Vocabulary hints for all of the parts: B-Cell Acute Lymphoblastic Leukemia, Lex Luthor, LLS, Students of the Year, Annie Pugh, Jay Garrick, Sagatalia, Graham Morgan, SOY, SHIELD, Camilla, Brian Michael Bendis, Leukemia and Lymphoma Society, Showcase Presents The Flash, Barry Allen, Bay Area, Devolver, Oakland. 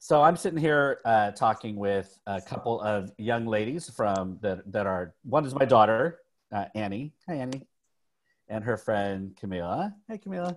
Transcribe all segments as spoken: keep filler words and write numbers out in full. So I'm sitting here uh, talking with a couple of young ladies from that, that are, one is my daughter, uh, Annie. Hi, Annie. And her friend, Camilla. Hi, Camilla.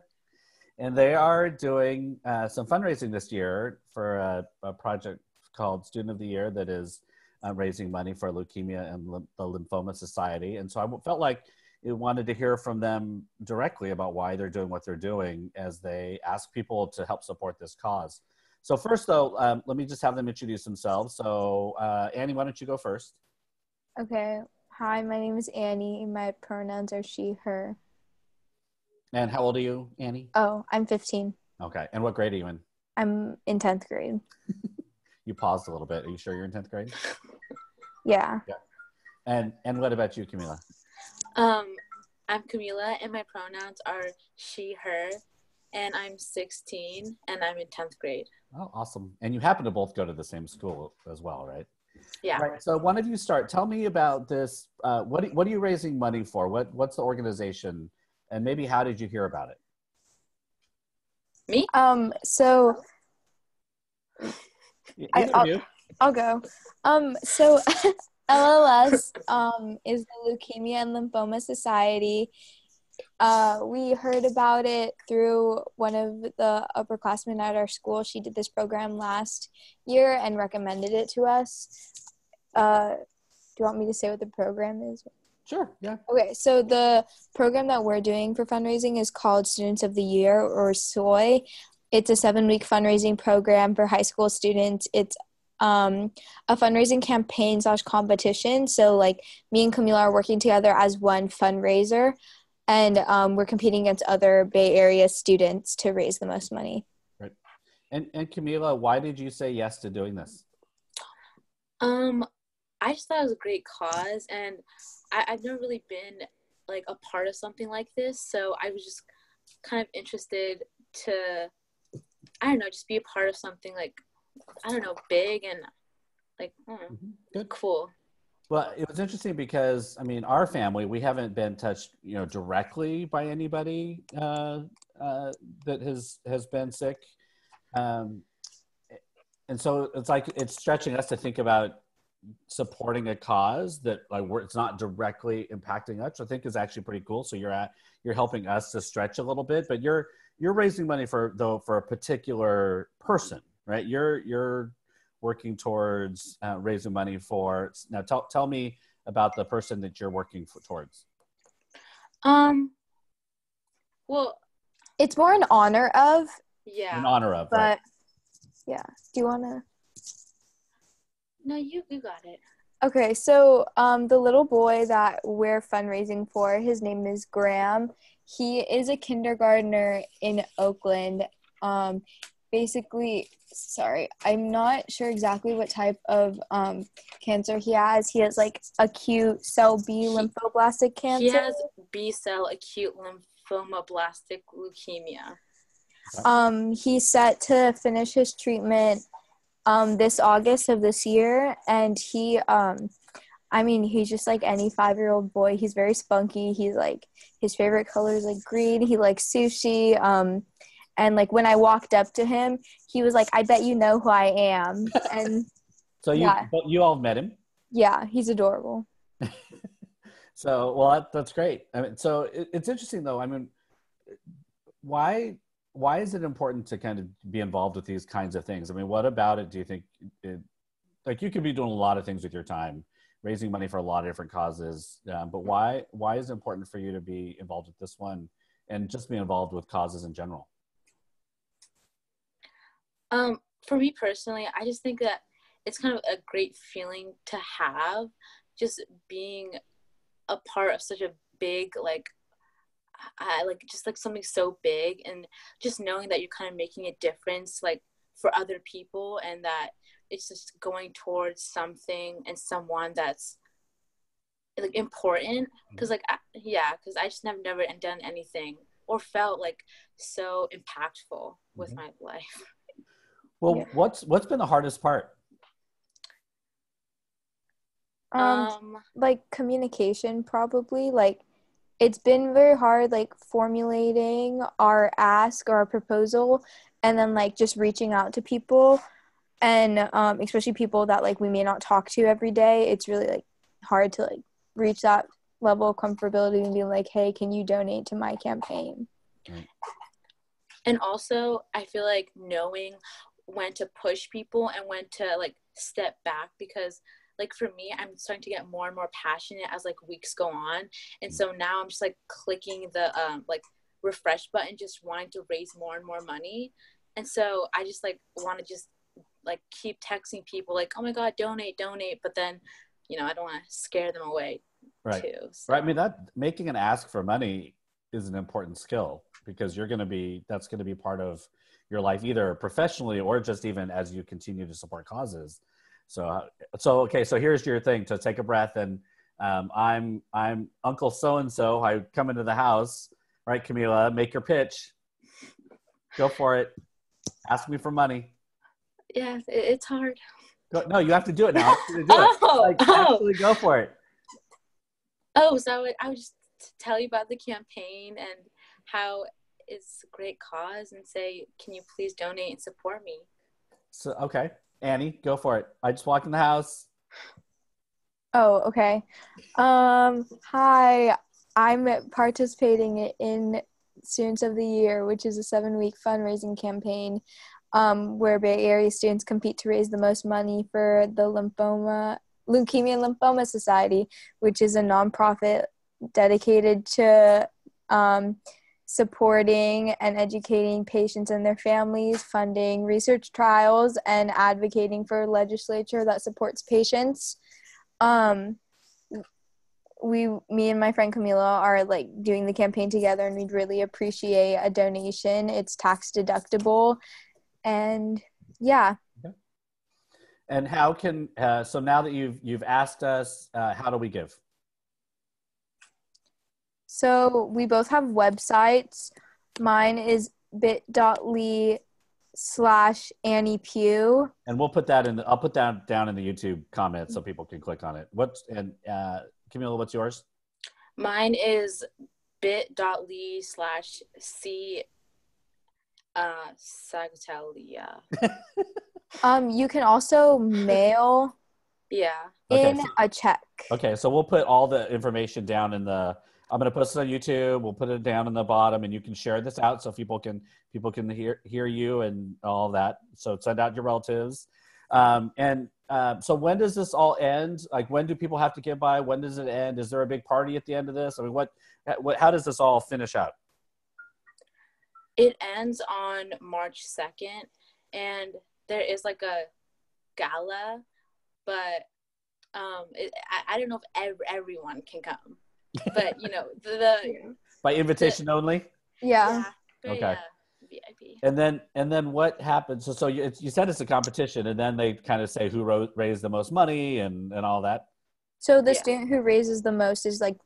And they are doing uh, some fundraising this year for a, a project called Student of the Year that is uh, raising money for Leukemia and Ly- the Lymphoma Society. And so I felt like I wanted to hear from them directly about why they're doing what they're doing as they ask people to help support this cause. So first though, um, let me just have them introduce themselves. So uh, Annie, why don't you go first? Okay, hi, my name is Annie. My pronouns are she, her. And how old are you, Annie? Oh, I'm fifteen. Okay, and what grade are you in? I'm in tenth grade. You paused a little bit. Are you sure you're in tenth grade? Yeah. Yeah. And, and what about you, Camilla? Um, I'm Camilla and my pronouns are she, her. And I'm sixteen, and I'm in tenth grade. Oh, awesome. And you happen to both go to the same school as well, right? Yeah. Right, so one of you start. Tell me about this. Uh, what, what are you raising money for? What What's the organization? And maybe how did you hear about it? Me? Um. So I, I'll, I'll go. Um. So L L S um, is the Leukemia and Lymphoma Society. Uh, we heard about it through one of the upperclassmen at our school. She did this program last year and recommended it to us. Uh, do you want me to say what the program is? Sure, yeah. Okay, so the program that we're doing for fundraising is called Students of the Year, or S O Y. It's a seven-week fundraising program for high school students. It's Um, a fundraising campaign slash competition. So like me and Camila are working together as one fundraiser, and um, we're competing against other Bay Area students to raise the most money. Right. And, and Camila, why did you say yes to doing this? Um, I just thought it was a great cause, and I, I've never really been like a part of something like this. So I was just kind of interested to, I don't know, just be a part of something like, I don't know, big and like, mm, mm-hmm. Good. Cool. Well, it was interesting because, I mean, our family, we haven't been touched, you know, directly by anybody uh, uh, that has, has been sick. Um, and so it's like, it's stretching us to think about supporting a cause that like we're, it's not directly impacting us, which I think is actually pretty cool. So you're at, you're helping us to stretch a little bit, but you're, you're raising money for though, for a particular person. Right, you're you're working towards uh, raising money for. Now, tell tell me about the person that you're working for, towards. Um. Well, it's more in honor of. Yeah. In honor of. But right. Yeah, do you wanna? No, you you got it. Okay, so um, the little boy that we're fundraising for, his name is Graham. He is a kindergartner in Oakland. Um. Basically, sorry, I'm not sure exactly what type of um, cancer he has. He has like acute cell B lymphoblastic cancer. He has B-cell acute lymphoblastic leukemia. Um, he's set to finish his treatment um, this August of this year. And he, um, I mean, he's just like any five-year-old boy. He's very spunky. He's like, his favorite color is like green. He likes sushi. Um, And, like, when I walked up to him, he was like, I bet you know who I am. And so you yeah. you all met him? Yeah, he's adorable. So, well, that, that's great. I mean, so it, it's interesting, though. I mean, why why is it important to kind of be involved with these kinds of things? I mean, what about it do you think it, like, you could be doing a lot of things with your time, raising money for a lot of different causes. Um, but why why is it important for you to be involved with this one and just be involved with causes in general? Um, for me personally, I just think that it's kind of a great feeling to have, just being a part of such a big, like, I, like just like something so big, and just knowing that you're kind of making a difference, like for other people, and that it's just going towards something and someone that's like important. Because like, I, yeah, because I just have never done anything or felt like so impactful with mm-hmm. my life. Well, yeah. what's what's been the hardest part? Um, like communication, probably. Like, it's been very hard, like formulating our ask or our proposal, and then like just reaching out to people. And um, especially people that, like, we may not talk to every day, it's really, like, hard to, like, reach that level of comfortability and be like, hey, can you donate to my campaign? Right. And also, I feel like knowing when to push people and when to, like, step back, because, like, for me, I'm starting to get more and more passionate as, like, weeks go on. And so now I'm just, like, clicking the, um, like, refresh button, just wanting to raise more and more money. And so I just, like, want to just, like, keep texting people, like, oh, my God, donate, donate. But then, you know, I don't want to scare them away, right, too. So. Right. I mean, that making an ask for money is an important skill, because you're going to be, that's going to be part of your life, either professionally or just even as you continue to support causes. So, so okay, so here's your thing. So take a breath, and um, I'm, I'm Uncle So-and-so. I come into the house, right, Camilla, make your pitch. Go for it. Ask me for money. Yeah, it's hard. Go, no, you have to do it now. Do oh, it. Like, oh. Actually go for it. Oh, so I would, I would just tell you about the campaign and how it's a great cause, and say, can you please donate and support me? So, okay. Annie, go for it. I just walked in the house. Oh, okay. Um, hi, I'm participating in Students of the Year, which is a seven-week fundraising campaign um, where Bay Area students compete to raise the most money for the lymphoma, Leukemia and Lymphoma Society, which is a nonprofit dedicated to um, supporting and educating patients and their families, funding research trials, and advocating for legislature that supports patients. Um, we, me and my friend Camilla are, like, doing the campaign together, and we'd really appreciate a donation. It's tax deductible. And yeah. Okay. And how can, uh, so now that you've, you've asked us, uh, how do we give? So we both have websites. Mine is bit.ly slash Annie Pugh. And we'll put that in the, I'll put that down in the YouTube comments so people can click on it. What's, and, uh, Camilla, what's yours? Mine is bit.ly slash C uh, Sagatalia. um, you can also mail yeah. in okay, so, a check. Okay, so we'll put all the information down in the, I'm going to post it on YouTube. We'll put it down in the bottom, and you can share this out so people can people can hear hear you and all that. So send out your relatives. Um, and uh, so when does this all end? Like, when do people have to give by? When does it end? Is there a big party at the end of this? I mean, what, what how does this all finish out? It ends on March second, and there is, like, a gala, but um, it, I, I don't know if ev- everyone can come. But, you know, the, the by invitation the, only. Yeah. yeah. Okay. Yeah. V I P. And then and then what happens? So so you, it's, you said it's a competition, and then they kind of say who ro- raised the most money and, and all that. So the yeah. student who raises the most is, like,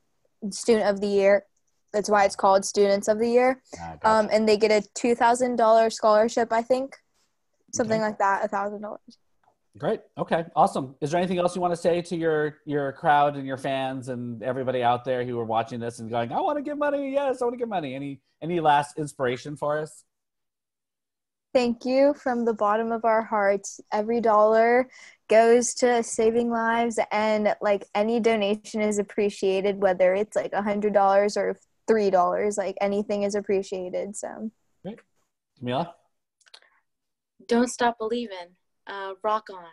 Student of the Year. That's why it's called Students of the Year. Ah, gotcha. Um, and they get a two thousand dollar scholarship, I think, something okay. like that, a thousand dollars. Great. Okay. Awesome. Is there anything else you want to say to your, your crowd and your fans and everybody out there who are watching this and going, I want to give money. Yes, I want to give money. Any, any last inspiration for us? Thank you from the bottom of our hearts. Every dollar goes to saving lives, and, like, any donation is appreciated, whether it's, like, a hundred dollars or three dollars, like, anything is appreciated. So. Great. Camilla? Don't stop believing. Uh, rock on.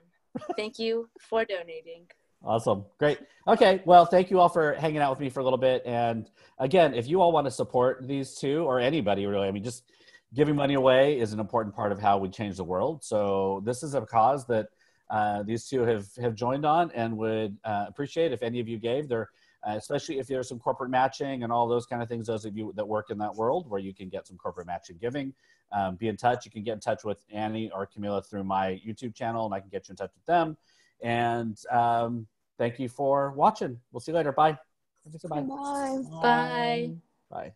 Thank you for donating. Awesome. Great. Okay. Well, thank you all for hanging out with me for a little bit. And again, if you all want to support these two, or anybody really, I mean, just giving money away is an important part of how we change the world. So this is a cause that uh, these two have, have joined on, and would uh, appreciate if any of you gave their, uh, especially if there's some corporate matching and all those kind of things, those of you that work in that world where you can get some corporate matching giving. Um, be in touch. You can get in touch with Annie or Camilla through my YouTube channel, and I can get you in touch with them. And um, thank you for watching. We'll see you later. Bye. Bye. Bye. Bye. Bye. Bye.